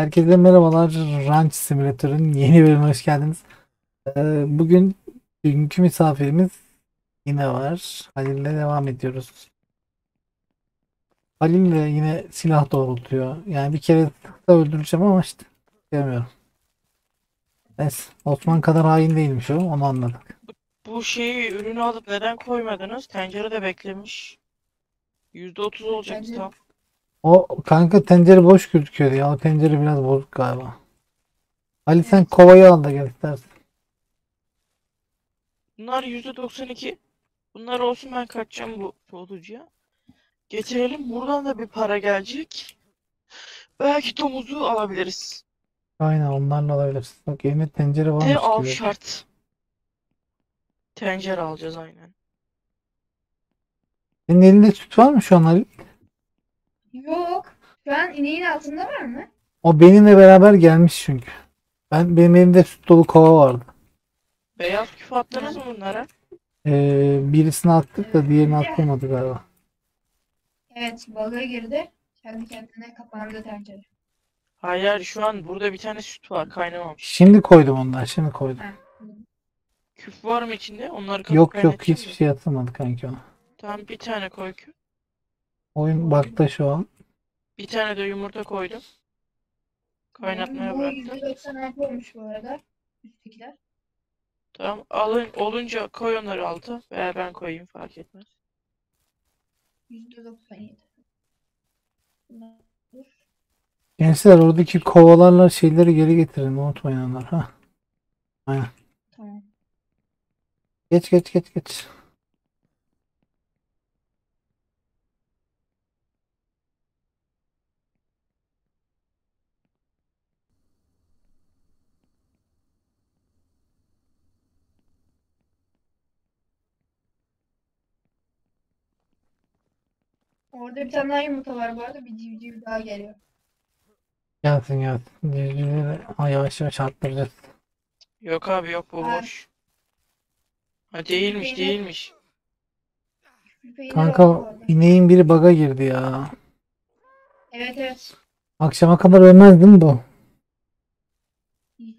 Herkese merhabalar. Ranch Simulator'ın yeni bölümüne hoş geldiniz. Bugünkü misafirimiz yine var. Halil'le devam ediyoruz. Halil'le yine silah doğrultuyor. Yani bir kere da öldüreceğim ama işte yapamıyorum. Neyse, Osman kadar hain değilmiş o, onu anladık. Bu şeyi, ürünü alıp neden koymadınız? Tencere de beklemiş. %30 olacak tam. O kanka tencere boş gözüküyordu ya. O tencere biraz bozuk galiba. Ali sen kovayı al da gel istersen. Bunlar %92. Bunlar olsun, ben kaçacağım bu soğutucuya. Getirelim, buradan da bir para gelecek. Belki domuzu alabiliriz. Aynen, onlarla alabiliriz. Bak elinde tencere varmış gibi. Av şart. Tencere alacağız aynen. Senin elinde süt var mı şu an Ali? Yok. Şu an ineğin altında var mı? O benimle beraber gelmiş çünkü. Benim elimde süt dolu kova vardı. Beyaz küfe attınız mı bunlara? Birisini attık da diğerini atlamadı galiba. Evet, balığa girdi. Kendi kendine kapandı tencere. Hayır, şu an burada bir tane süt var, kaynamamış. Şimdi koydum onları, şimdi koydum. Küf var mı içinde? Onları kapı yok, hiçbir şey atamadı kanki ona. Tamam, bir tane koy küf. Oyun bakta şu an. Bir tane de yumurta koydum. Kaynatmaya bıraktım. %90 olmuş bu arada. Üsttekiler. Tamam, alın olunca koy onları altı. Veya ben koyayım, fark etmez. %97. Gençler, oradaki kovalarla şeyleri geri getirin. Unutmayın onları. Ha. Aynen. Tamam. Geç. Orada bir tane daha yumurta var bu arada, bir civciv daha geliyor. Gelsin. Civcivleri yavaş arttıracağız. Yok abi yok, bu boş. Ha değilmiş. Kanka ineğin biri bug'a girdi ya. Evet. Akşama kadar ölmez değil mi bu?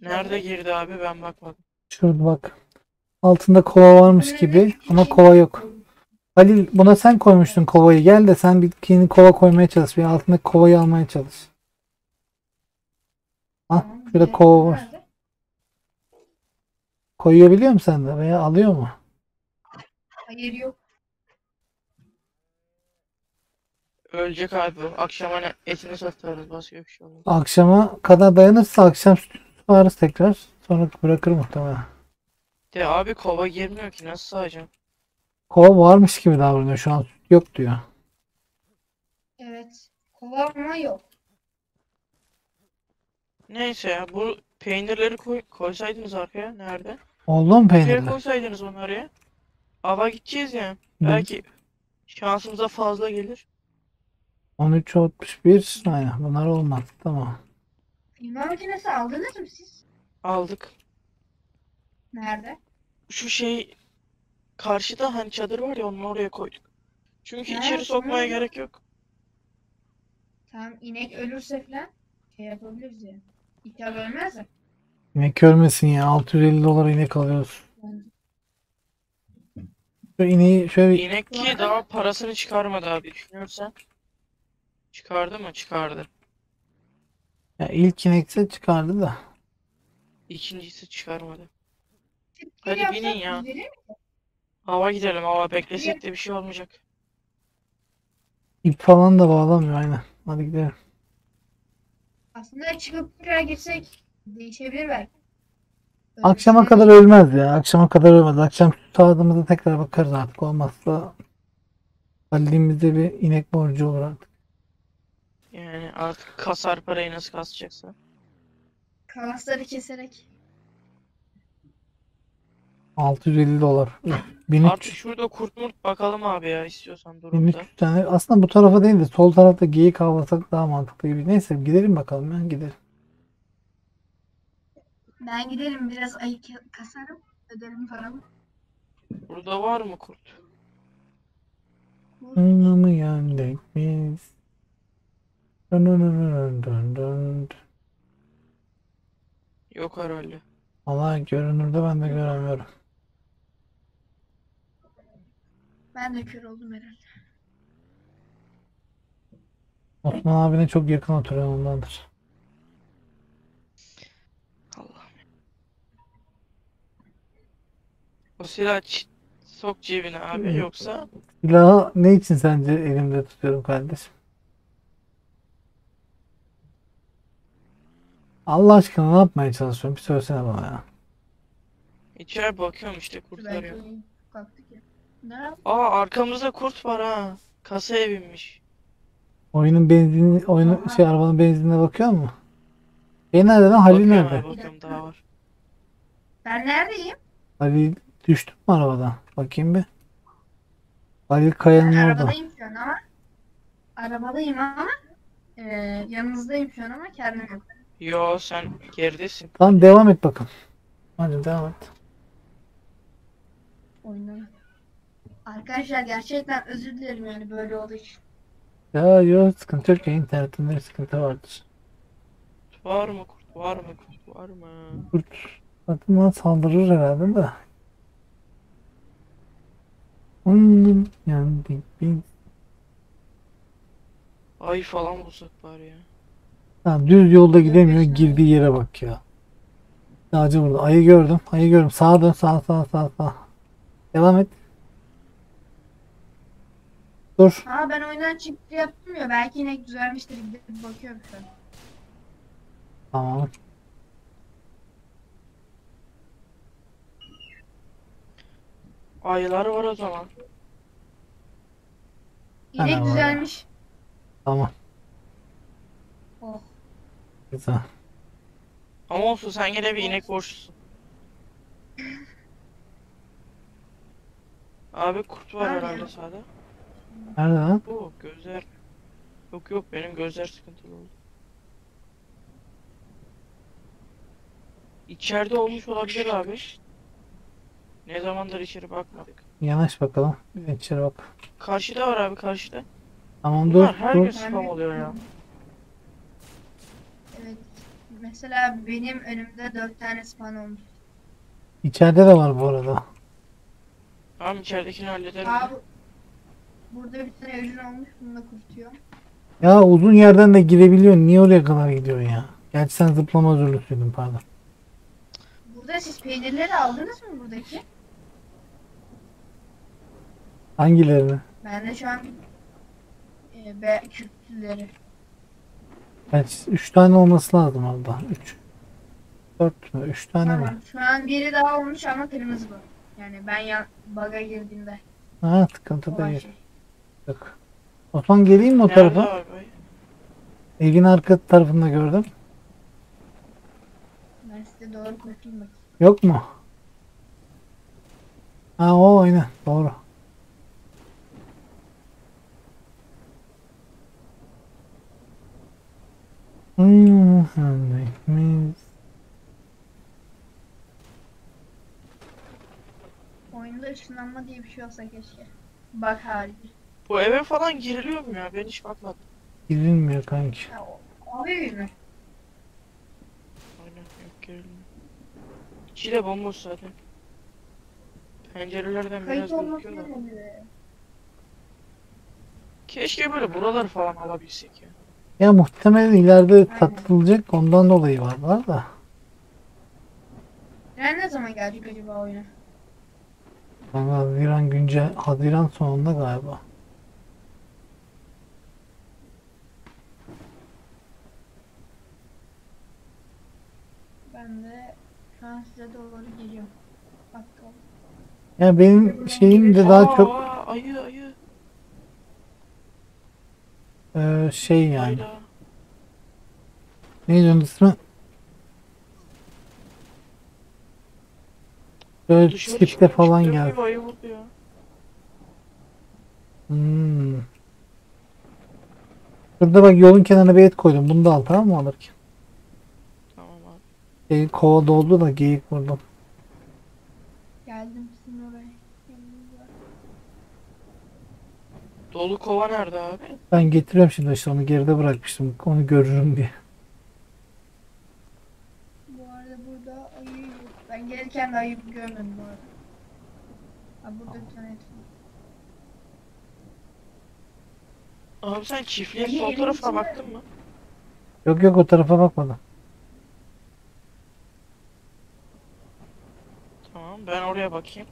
Nerede girdi abi, ben bakmadım. Şurada bak. Altında kova varmış gibi ama kova yok. Halil, buna sen koymuştun kovayı. Gel de sen bir yeni kova koymaya çalış. Bir altındaki kovayı almaya çalış. Ah, şurada kova var. Koyabiliyor musun sen de veya alıyor mu? Hayır, yok. Ölecek abi bu. Akşama etini satarız. Başka bir şey olmaz. Akşama kadar dayanırsa akşam satarız tekrar. Sonra bırakır muhtemelen. De abi kova girmiyor ki, nasıl sağacağım? Kova varmış gibi davranıyor şu an, yok diyor. Evet, kova ama yok. Neyse ya, bu peynirleri koysaydınız arkaya, nerede? Oldu mu peynirler? Peynir koysaydınız onu oraya. Ava gideceğiz ya. Yani. Belki şansımıza fazla gelir. 13.61, aynen bunlar olmaz, tamam. Kıyma makinesi aldınız mı siz? Aldık. Nerede? Şu şey... Karşıda hani çadır var ya, onu oraya koyduk. Çünkü içeri sokmaya gerek yok. Tamam, inek ölürse falan şey yapabiliriz ya. İhtiyar ölmez mi? İnek ölmesin ya, $650 inek alıyoruz. Şu ineği şöyle... İnek ki daha parasını çıkarmadı abi, düşünürsen. Çıkardı mı? Çıkardı. Ya ilk inekse çıkardı da. İkincisi çıkarmadı. Hadi binin ya. Hava gidelim, hava beklesek de bir şey olmayacak. İp falan da bağlamıyor aynen. Hadi gidelim. Aslında çıkıp buraya girsek değişebilir belki. Öyle akşama kadar ölmez ya. Akşam tutardığımızda tekrar bakarız artık. Olmazsa Halil'imizde bir inek borcu olur artık. Yani artık kasar parayı, nasıl kasacaksa. Kalasları keserek. $650. Artık şurada kurtmurt bakalım abi ya, istiyorsan durumda. Yani aslında bu tarafa değil de sol tarafta geyik avlasak daha mantıklı gibi. Neyse gidelim bakalım, ben giderim. Biraz ayı kasarım, öderim paramı. Burada var mı kurt? Anamı yendek biz. Dön. Yok herhalde. Ama görünürde ben de göremiyorum. Ben de kör oldum herhalde. Osman abine çok yakın oturuyor, ondandır. Allah'ım. O silahı sok cebine abi, evet. Yoksa... Silahı ne için sence elimde tutuyorum kardeşim? Allah aşkına ne yapmaya çalışıyorum? Bir söylesene bana ya. İçeri bakıyorum işte, kurtlar. Aa, arkamızda kurt var ha. Kasaya binmiş. Oyunun benzinini, oyunun şey, arabanın benzinine bakıyor mu? Ben nerede lan? Halil nerede? Bakıyorum, daha var. Ben neredeyim? Halil düştün mü arabadan? Bakayım bir. Halil kayanın orada. Arabadayım şu an ama. Arabadayım ama. Yanınızdayım şu an ama kendim yok. Yo, sen geridesin. Tamam, devam et bakın. Hadi devam et. Oynadım. Arkadaşlar gerçekten özür dilerim yani böyle olduğu için. Ya yok, sıkıntı yok ya, internetinde bir sıkıntı vardır. Var mı kurt, var mı kurt, var mı? Kurt zaten saldırır herhalde de. Onun yani bin. Ay falan bulsak var ya. Tamam, düz yolda gidemiyor, girdiği yere bak ya. Sadece burada ayı gördüm, ayı gördüm. Sağa dön, sağa. Devam et. Dur. Aa, ben oyundan çıktı yaptım ya, belki yine güzelmiştir, gidip bakıyorum şu an. Tamam. Ayılar var o zaman. Yine güzelmiş. Tamam. Oh. Güzel. Ama olsun, sen gene bir inek borçlusun. Abi kurt var herhalde sağda. Nerede lan? Bu gözler. Yok benim gözler sıkıntılı oldu. İçeride olmuş olabilir abi. Ne zamandır içeri bakmadık. Yanaş bakalım. İçeri bak. Karşıda var abi, karşıda. Tamam, dur. Her gün spam oluyor ya. Evet. Mesela benim önümde 4 tane spawn olmuş. İçeride de var bu arada. Tamam, içeridekini hallederim. Abi, burada bir tane ölün olmuş, bunu da kurtuyor. Ya uzun yerden de girebiliyorsun, niye oraya kadar gidiyorsun ya? Gerçi sen zıplama özürlüsüydün, pardon. Burada siz peynirleri aldınız mı buradaki? Hangilerini? Ben de şu an kütlüleri. Evet, 3 tane olması lazım abla. 3. 4 mü? 3 tane tamam, mi? Şu an biri daha olmuş ama kırmızı bu. Yani ben bug'a girdiğimde. Ha, tıkıntı da yok. Yok. Osman, geleyim mi o tarafa? Evin arka tarafında gördüm. Ben size doğru koşayım bakayım. Yok mu? Ha, o aynen doğru. Oyunda ışınlanma diye bir şey olsa keşke. Bak hali. Bu eve falan giriliyor mu ya? Ben hiç bakmadım. Girilmiyor kanki. O evi mi? Aynen, yok girilmiyor. İçi de bomboş zaten. Pencerelerden biraz bakıyorlar. Keşke böyle buralar falan alabilsek ya. Ya muhtemelen ileride katılacak, ondan dolayı var da. Ben ne zaman gelecek acaba oyuna? Haziran sonunda galiba. Ben de şu an size doğru geliyorum. Bak o. Ya benim şeyim de daha çok... Ayı. Şey yani. Neydi onun ismi? Böyle tipte falan geldi. Şurada bak, yolun kenarına bir et koydum. Bunu da al, tamam mı, alırken? Tamam abi. Şey, kova doldu da geyik vurdum. Geldim sizin oraya. Dolu kova nerede abi? Ben getiriyorum şimdi, işte onu geride bırakmıştım. Onu görürüm diye. Bu arada Nerede burada? Ayı yok. Ben gelirken de ayı görmedim bu arada. Ha, burada bir tane et var. Abi sen çiftliğe sol tarafa baktın mı? Yok yok, o tarafa bakmadım. Tamam, ben oraya bakayım.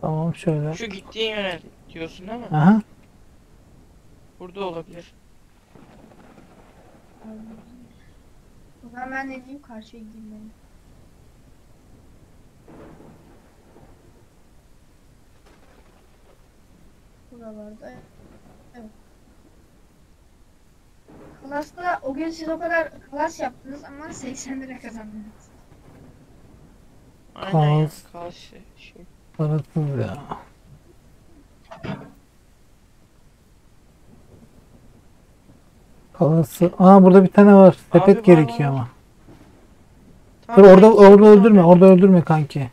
Tamam şöyle. Şu gittiğin yöne diyorsun değil mi? Aha. Burada olabilir. O zaman ben ne diyeyim, karşıya gideyim. Buralarda. Evet. Klas'ta o gün siz o kadar klas yaptınız ama 80 lira kazandınız. Aynen ya, klas şey. Parasız ya. Kalası. Aa, burada bir tane var. Sepet abi, gerekiyor ama. Dur, orada öldürme. Abi. Orada öldürme kanki.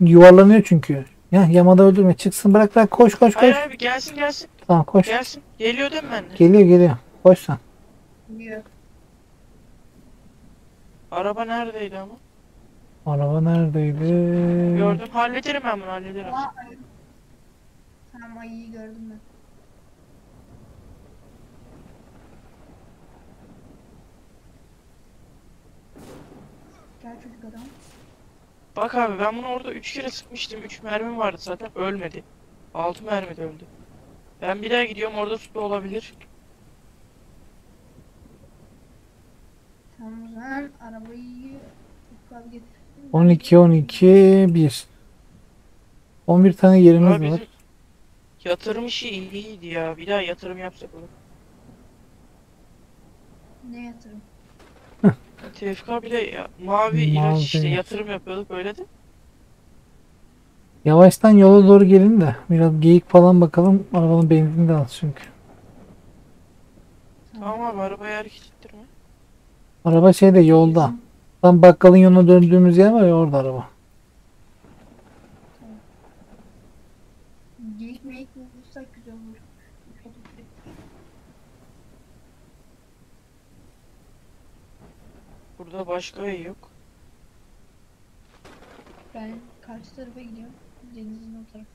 Yuvarlanıyor çünkü. Ya yamada öldürme. Çıksın, bırak. Koş. Hayır abi, gelsin. Tamam koş. Gelsin. Geliyor değil mi bende? Geliyor. Koş sen. Geliyor. Araba neredeydi ama? Araba neredeydi? Gördüm. Hallederim ben bunu. Aa, tamam, iyi gördüm ben. Çocuk adam. Bak abi, ben bunu orada 3 kere sıkmıştım. 3 mermim vardı zaten, ölmedi. 6 mermi de öldü. Ben bir daha gidiyorum, orada su olabilir. Tamam, ben arabayı 12 1. 11 tane yerimiz abi var. Yatırım işi iyiydi ya. Bir daha yatırım yapsak olur. Ne yatırım? TFK bile ya, mavi ilaç işte, yatırım yapıyorduk öyle de. Yavaştan yola doğru gelin de biraz geyik falan bakalım, arabanın benzini de al çünkü. Tamam abi, arabayı hareket ettirme. Araba şeyde yolda. Tam bakkalın yoluna döndüğümüz yer var ya, orada araba. Geyik meyik bulursak güzel olur. Burada başka ev yok. Ben karşı tarafa gidiyorum. Denizin o tarafı.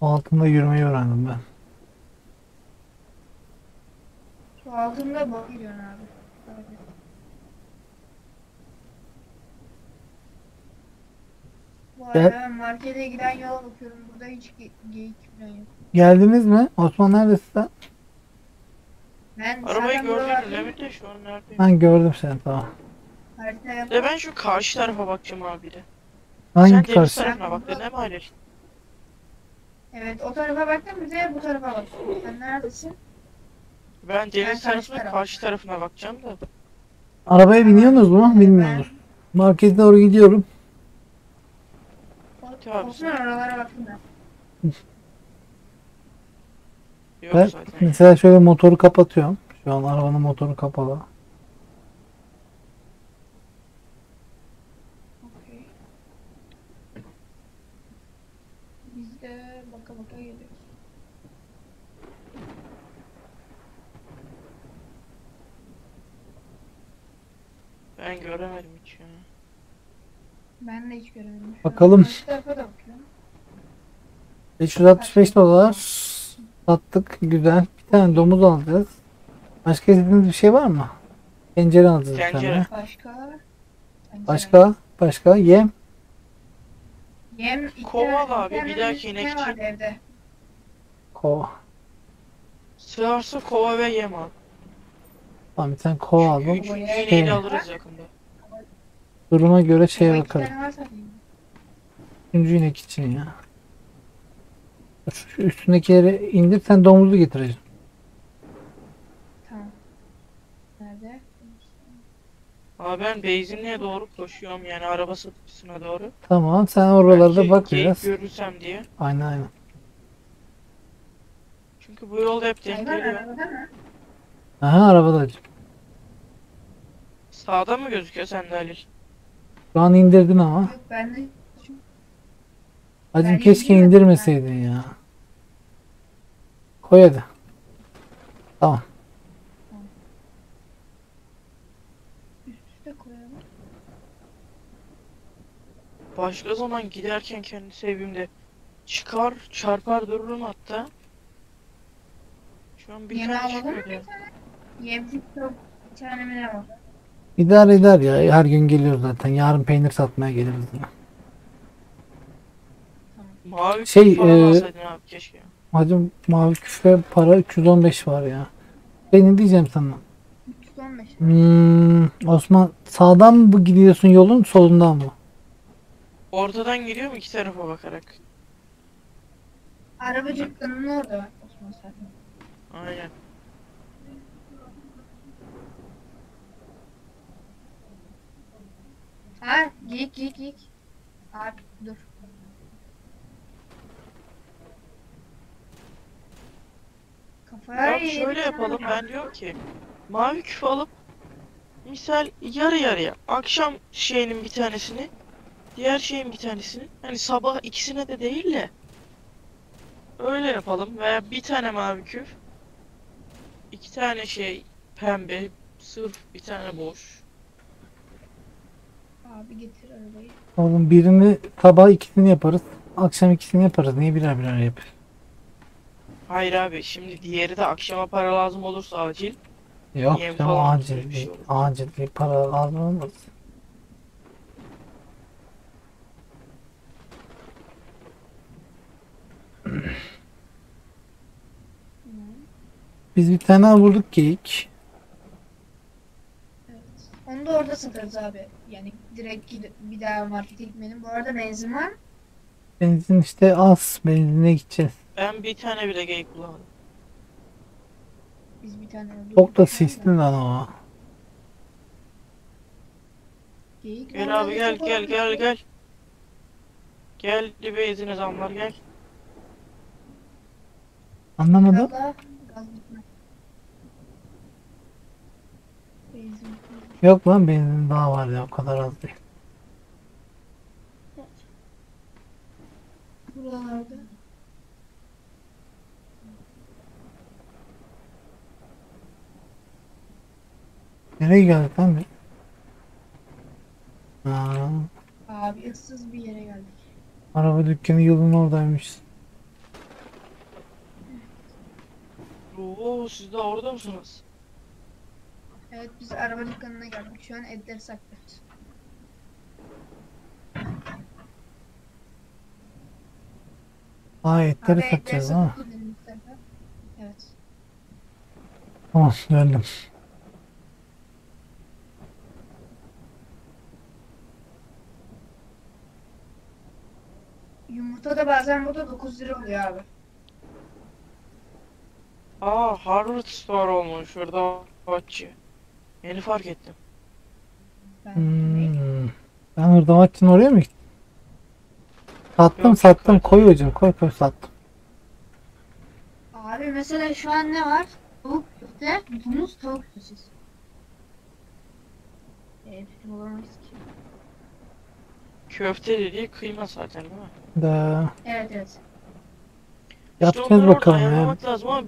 Altında yürümeyi öğrendim ben. Şu altında bakıyorsun abi. Ben markete giden yola bakıyorum. Burada hiç geyik falan yok. Geldiniz mi? Osman neredesin sen? Ben arabayı gördüm. Demin de şu an neredeyim? Ben gördüm seni, tamam. De ben şu karşı tarafa bakacağım abi de. Hangi sen karşı? Sen deniz tarafına baktın değil mi Halil? Evet, o tarafa baktım, bir de bu tarafa baktım. Sen neredesin? Ben deniz tarafına, karşı tarafına bakacağım da. Arabaya biniyorsunuz mu? Bilmiyorsunuz. Markete doğru gidiyorum. Olsun, oralara bakın da. Ben mesela şöyle motoru kapatıyorum. Şu an arabanın motoru kapalı. Okay. Biz de baka geliyoruz. Ben göremedim hiç ya. Ben de hiç göremedim. Bakalım. 565 dolar sattık, güzel. Bir tane domuz alacağız. Başka istediğiniz bir şey var mı? Tencere alacağız. Tencere. Başka yem. Yem. Kovala abi, bir dahaki inekçi. Kova. Sığarsa kova ve yem al. Tamam, bir tane kova aldım. Yeni alırız yakında. Duruma göre şeye bakalım. Üçüncü inek için ya. Şu üstündekileri indir, sen domuzu getireceksin. Tamam. Nerede? Abi ben benzinliğe doğru koşuyorum, yani araba satıcısına doğru. Tamam, sen oralarda belki bak biraz. Görürsem diye. Aynen. Çünkü bu yolda hep denk geliyor. Aha, arabada. Sağda mı gözüküyor sende Halil? Şu an indirdin ama. Yok, ben de... Hacım keşke indirmeseydin ya. Koydu. Tamam. Üstüne koyalım. Başka zaman giderken kendi sevimde çıkar, çarpar dururum hatta. Şu an bir yeni tane çıkıyor. Yemcik çok içerine var. İdare eder ya. Her gün geliyoruz zaten. Yarın peynir satmaya geliriz ya. Mavi küfe alsaydın abi keşke. Hacım mavi küfe para 315 var ya. Benim diyeceğim sana. 315. Osman sağdan mı gidiyorsun yolun solundan mı? Ortadan giriyorum iki tarafa bakarak. Araba dükkanının orada bak Osman zaten. Aynen. Ha gik. Abi dur. Ya şöyle yapalım ben diyorum ki mavi küfe alıp misal yarı yarıya akşam şeyinin bir tanesini diğer şeyin bir tanesini hani sabah ikisine de değil de öyle yapalım veya bir tane mavi küf iki tane şey pembe sırf bir tane boş. Abi getir arabayı. Oğlum birini sabah ikisini yaparız akşam ikisini yaparız niye birer birer yapıyoruz? Hayır abi şimdi diğeri de akşama para lazım olursa acil. Yok canım acil değil. Acil bir para lazım olmaz. Biz bir tane vurduk geyik. Evet. Onu da orada satarız abi. Yani direkt bir daha markete gitmeyelim. Bu arada benzin var. Benzin işte az. Benzinine gideceğiz. Ben bir tane bile geyik bulamadım. Biz bir tane öldürdük. Çok da sisli lan ama. Geyik gel abi gel. Gel dibeyizine zamlar gel. Anlamadım. Yok lan benzin daha var ya o kadar az değil. Buralarda. Nereye geldik lan biz? Abi ıssız bir yere geldik. Araba dükkanı yolun oradaymış. Oo siz de orada mısınız? Evet biz araba dükkanına geldik. Şu an etleri saklıyoruz. Aa etleri satacağız ha. Evet. Tamam döndüm. Yumurta da bazen burada 9 lira oluyor abi. Aa Harvard Store olmuş şurada Hacı. Yeni fark ettim. Ben orada Hacı'nın oraya mı gittim? Sattım yok. Koy hocam koy sattım. Abi mesela şu an ne var? Tavuk köfte, domuz tavuk sosis. Fikrim olamayız ki. Köfte dediği kıyma zaten değil mi? Da. Evet. Yapacağız bakalım ya.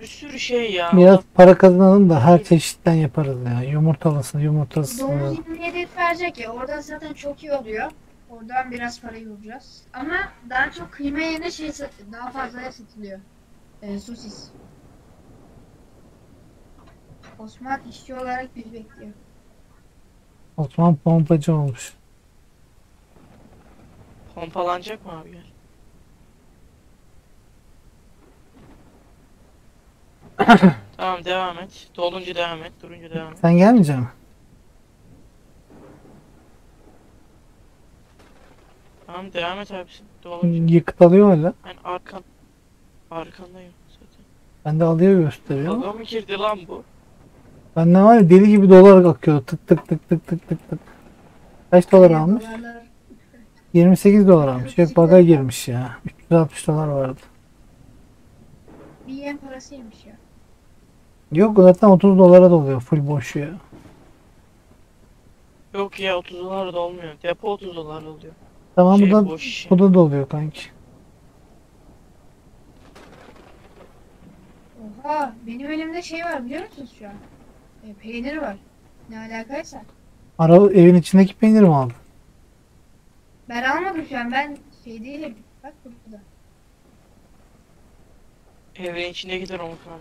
Bir sürü şey ya. Biraz para kazanalım da her çeşitten yaparız ya. Yumurtalısını. Domuz 27 verecek ya. Oradan zaten çok iyi oluyor. Oradan biraz parayı bulacağız. Ama daha çok kıyma yerine daha fazla satılıyor. Sosis. Osman işçi olarak bizi bekliyor. Osman pompacı olmuş. Pompalanacak mı abi gel? Tamam devam et. Dolunca devam et. Durunca devam et. Sen gelmeyecek misin? Tamam devam et abi. Dolunca. Yakıt alıyor hala. Ben arkandayım zaten. Ben de alıyor gösteriyor. Adam mı girdi lan bu? Ben ne var ya deli gibi dolar akıyor. Tık tık. Kaç dolar almış? 28 dolar almış. Yok baga girmiş ya. 360 dolar vardı. Bir yem parasıymış ya. Yok zaten 30 dolara doluyor full boş ya. Yok ya 30 dolara dolmuyor. Depo 30 dolara doluyor. Tamam şey, bu da doluyor kanki. Aa, benim elimde şey var biliyor musunuz şu an? Peynir var. Ne alakaysa. Araba evin içindeki peynir mi aldın? Ben almadım şu an. Ben şey değilim. Bak burada. Evin içine gider olmuş abi.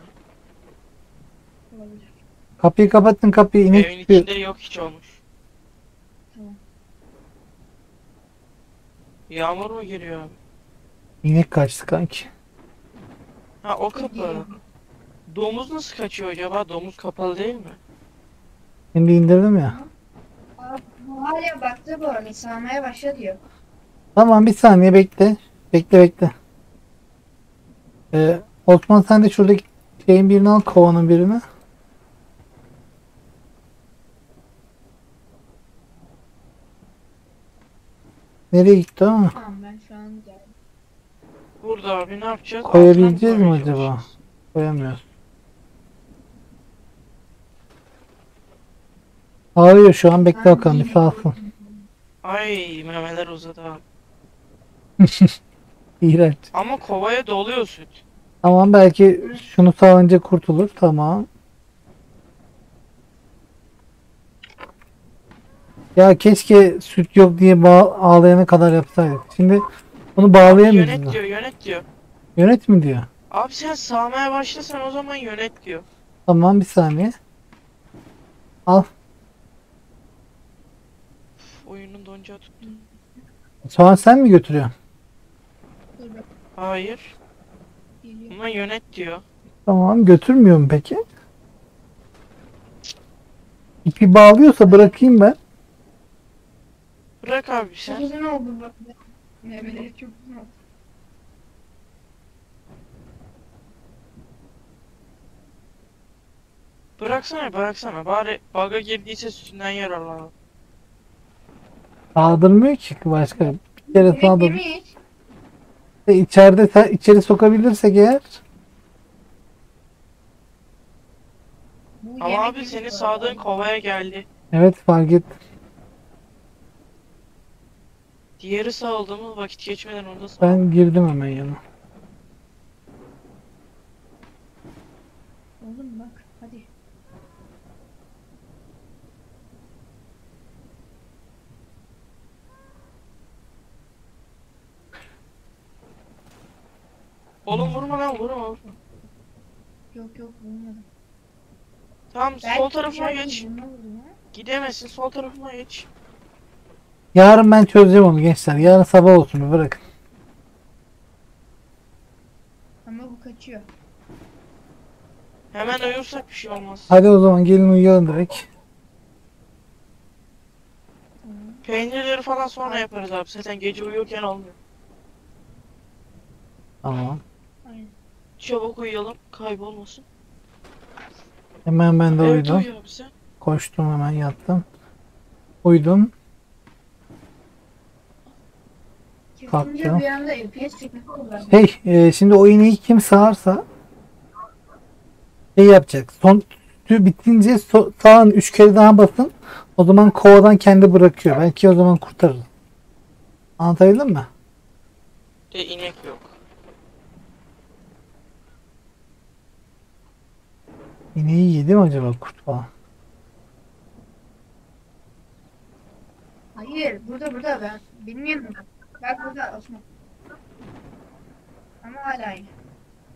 Olabilir. Kapıyı kapattın, kapıyı inek. Evin içinde yok hiç olmuş. Tamam. Yağmur mu geliyor abi? İnek kaçtı kanki. Ha o kapı. Domuz nasıl kaçıyor acaba? Domuz kapalı değil mi? Şimdi indirdim ya. Hala baktı bu arada. Sağmaya başladı diyor. Tamam bir saniye bekle. Bekle. Osman sen de şuradaki şeyin birini al, kovanın birini. Nereye gitti ama? Tamam ben şu an geldim. Burada abi ne yapacağız? Koyabileceğiz mi acaba? Koyamıyoruz. Ağlıyor şu an, bekle bakalım bir sağsın. Ay memeler uzadı abi. İğrenç. Ama kovaya doluyor süt. Tamam belki şunu sağlayınca kurtulur. Tamam. Ya keşke süt yok diye ağlayana kadar yapsaydık. Şimdi bunu bağlayamıyoruz. Yönet da diyor, yönet diyor. Yönet mi diyor? Abi sen sağmaya başlasan o zaman yönet diyor. Tamam bir saniye. Al. Oyunun doncağı tuttu. Soğan sen mi götürüyorsun? Hayır. Ama yönet diyor. Tamam götürmüyorum peki. İpi bağlıyorsa bırakayım ben. Bırak abi sen. Ne oldu bak? Ne bileyim çok güzel. Bıraksana. Bari baga girdiyse sütünden yararlan. Sağdırmıyor ki başka. Bir kere sağdırmıyor. İçeri sokabilirsek eğer. Ama abi seni sağdığın kovaya geldi. Evet fark ettim. Diğeri sağladı mı vakit geçmeden orada sağladı. Ben girdim hemen yana. Oğlum bak hadi. Oğlum vurma lan vurma. Yok vurmadım. Tamam ben sol tarafına geç. Gidemezsin, sol tarafına geç. Yarın ben çözeceğim onu gençler. Yarın sabah olsun bırakın. Ama bu kaçıyor. Hemen uyursak bir şey olmaz. Hadi o zaman gelin uyuyalım direkt. Peynirleri falan sonra yaparız abi. Zaten gece uyurken olmuyor. Tamam. Aynen. Çabuk uyuyalım, kaybolmasın. Hemen ben de uyudum. Koştum hemen yattım. Uyudum. Kalktım. Hey, şimdi o ineği kim sağarsa şey yapacak. Son tüy bitince sağın 3 kere daha basın. O zaman kovadan kendi bırakıyor. Belki o zaman kurtarır. Anlatabildim mi? İnek yok. İneği yedi mi acaba kurt falan? Hayır, burada ben bilmiyorum. Bak burada Osman. Ama hala iyi.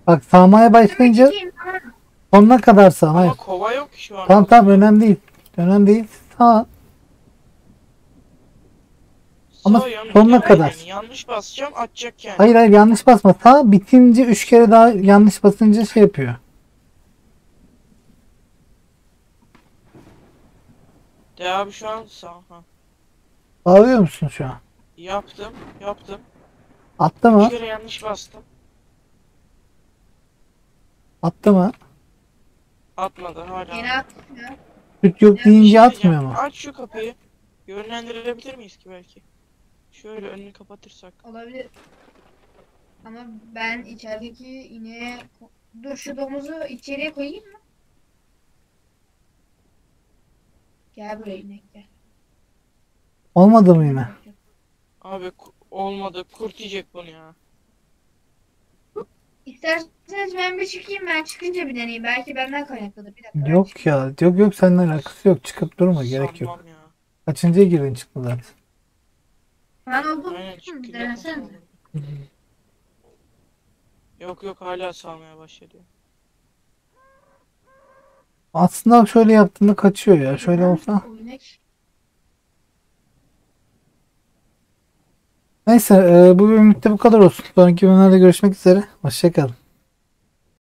Bak sağmaya başlayınca sonuna kadar sağ. Hayır. Ama kova yok şu an. Tamam önemli değil. Sağ. Ama sonuna kadar. Yani yanlış basacağım atacak yani. Hayır yanlış basma. Sağ bitince 3 kere daha yanlış basınca şey yapıyor. De abi şu an sağ. Bağlıyor musun şu an? Yaptım. Attı mı? Bir kere yanlış bastım. Attı mı? Atmadı hala. Yine atmıyor. Süt yok deyince atmıyor mu? Aç şu kapıyı. Yönlendirebilir miyiz ki belki? Şöyle önünü kapatırsak. Olabilir. Ama ben içerideki ineğe... Dur şu domuzu içeriye koyayım mı? Gel buraya inek gel. Olmadı mı yine? Abi olmadı. Kurt yiyecek bunu ya. İstersen isterseniz ben bir çıkayım, ben çıkınca bir deneyeyim. Belki benden kaynaklıdır. Bir dakika. Yok ya, yok seninle alakası yok. Çıkıp durma, gerek yok. Ya. Kaçıncıya girdin çıkmadan? Ben oldum. Denesene. Yok hala salmaya başladı. Aslında şöyle yaptığında kaçıyor ya. Şöyle olsa. Neyse bu bölümde bu kadar olsun. Sonraki bölümlerde görüşmek üzere. Hoşçakalın.